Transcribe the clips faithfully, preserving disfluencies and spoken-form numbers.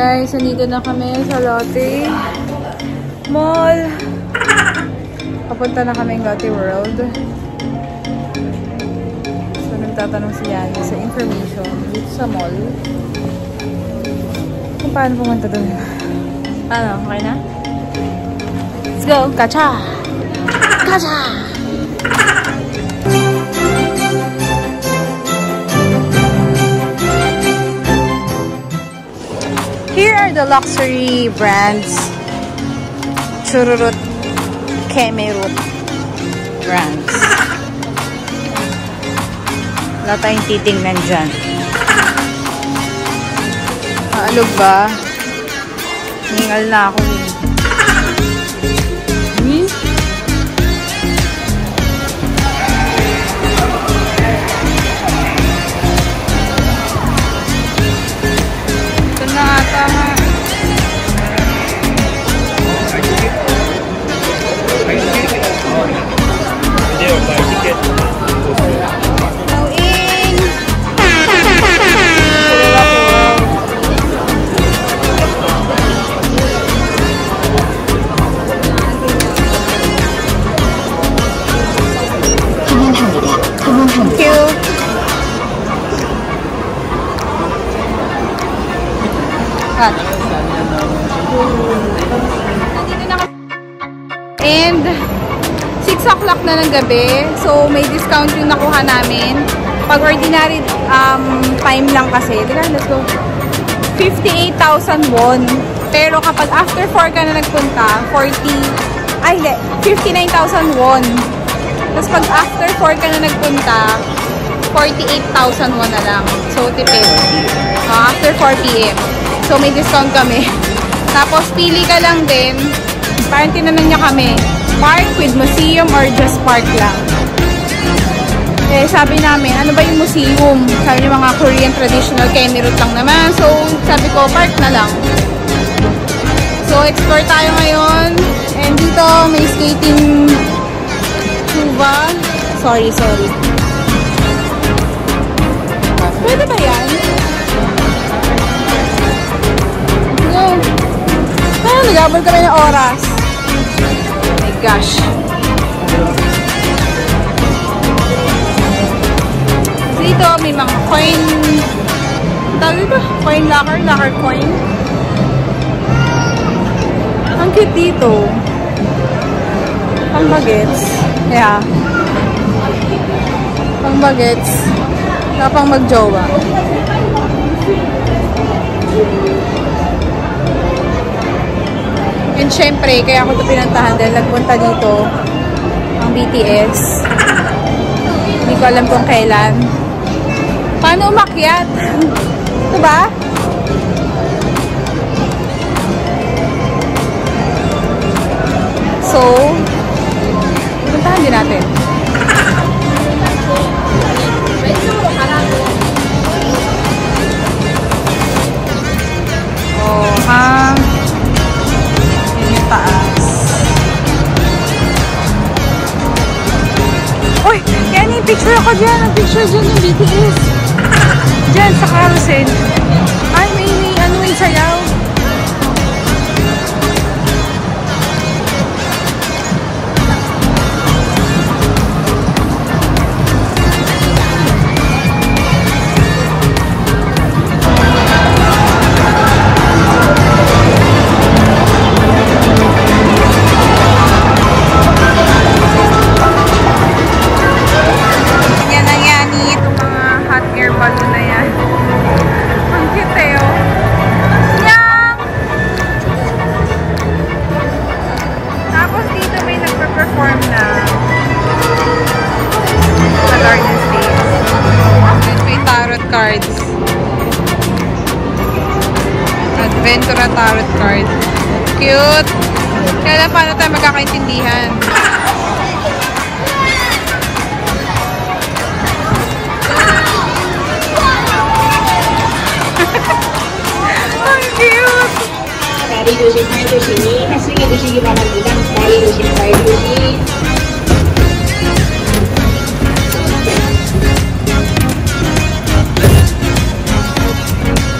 Guys, nandito na kami sa Lotte Mall. Papunta na kami ng Lotte World. So, nagtatanong si Yanni sa information dito sa mall. Kung paano pumunta doon. Ano, okay na? Let's go! Gacha! Gacha! Here are the luxury brands. Chururut, Kemerut brands. Wala tayong titingnan dyan. Maalog ba? Ningal na ako. Hmm? And six o'clock na ng gabi, so may discount yung nakuha namin pag ordinary um, time lang kasi. Teka, let's go. fifty-eight thousand won. Pero kapag after four ka na nagpunta, forty ay hindi, fifty-nine thousand won. Tapos pag after four ka na nagpunta, forty-eight thousand won na lang. So tipid. Uh, after four p m So, may discount kami. Tapos, pili ka lang din. Parang tinanong niya kami, park with museum or just park lang? Eh, sabi namin, ano ba yung museum? Sabi niya, mga Korean traditional Kemerut lang naman. So, sabi ko, park na lang. So, explore tayo ngayon. And dito, may skating tuba. Sorry, sorry. Pwede ba yan? Nagabon kami ng oras. Oh my gosh. Dito may mga coin. Tawag ba? Coin locker? Locker coin? Ang cute dito. Pang bagets. Yeah. Pang bagets. Kapang magjowa. And syempre, kaya ako ito pinantahan dahil nagpunta dito ang B T S. Hindi ko alam kung kailan. Paano umakyat? Ito ba? So, puntahan din natin. Oh, ha? Taas. Uy! Yan yung picture ako dyan. Ang picture dyan yung B T S. Dyan sa carousel. Ay, may, may ano yung sayaw. Adventure tarot card. Cute! Kaya lang paano tayo magkakaintindihan? Ang cute! Dari dusin tayo dusini. Kasi nga dusin yung panagitan. Dari dusin tayo dusini.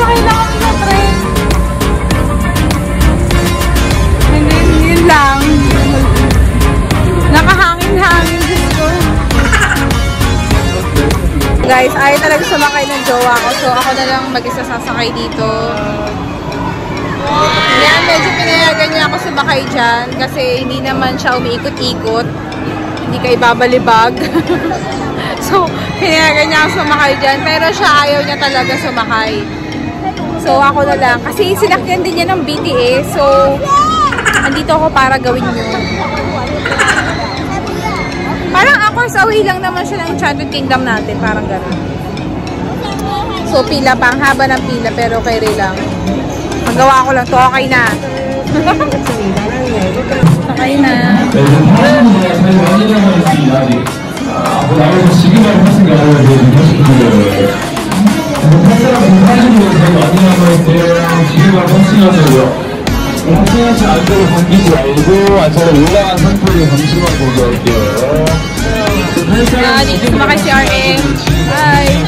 na kami sa train. And then, yun lang. Nakahangin-hangin. Guys, ayaw talaga sumakay ng jowa ko. So, ako na lang mag-isa sasakay dito. Yan, medyo pinayagan niya ako sumakay dyan. Kasi hindi naman siya umiikot-ikot. Hindi kayo babalibag. So, pinayagan niya ako sumakay dyan. Pero siya ayaw niya talaga sumakay. So, ako na lang. Kasi sinakyan din niya ng B T S. So, andito ako para gawin yun. Parang ako, sa uwi lang naman siya ng Enchanted Kingdom natin. Parang gano'n. So, pila pa. Ang haba ng pila. Pero okay rin lang. Ang gawa ko lang to. Okay na. Okay na. 홍콩에서 안쪽을 당기지 말고 안쪽으로 올라간 상품을 잠시만 보고 올게요. 야, 니 구마가 씨 R M. Bye.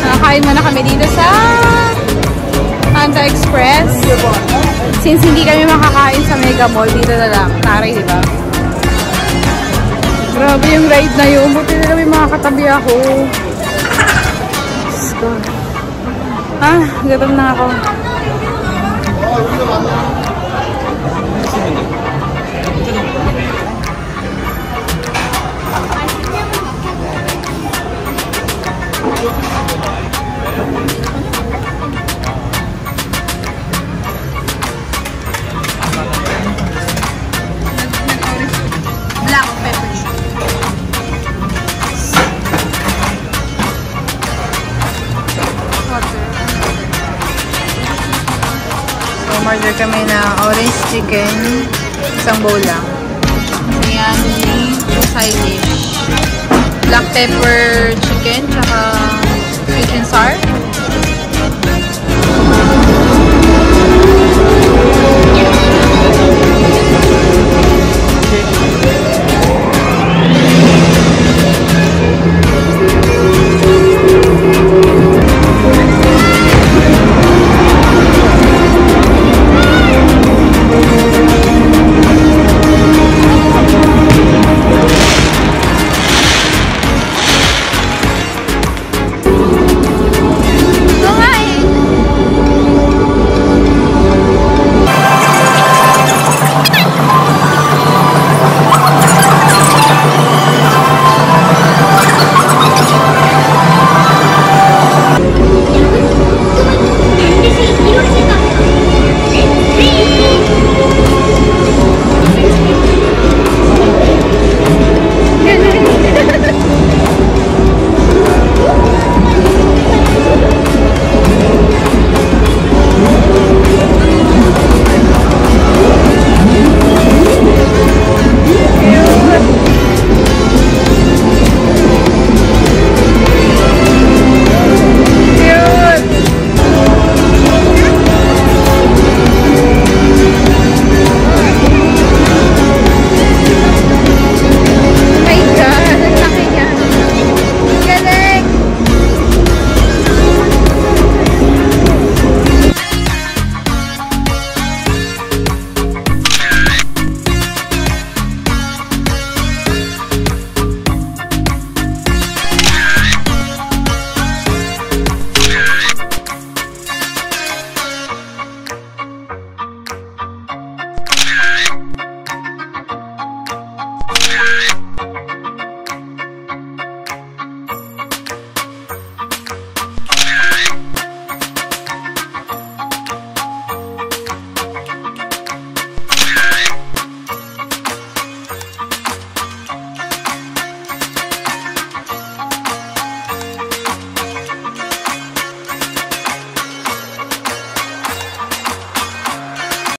Nakakain muna kami dito sa Panda Express. Since hindi kami makakain sa Mega Mall, dito na lang. Taray, di ba? Grabe yung ride na yun. Buti na lang yung mga katabi ako. Let's go. Ah, gutom na ako. Order kami na orange chicken, isang bowl lang. Ayan, side dish. Black pepper chicken, tsaka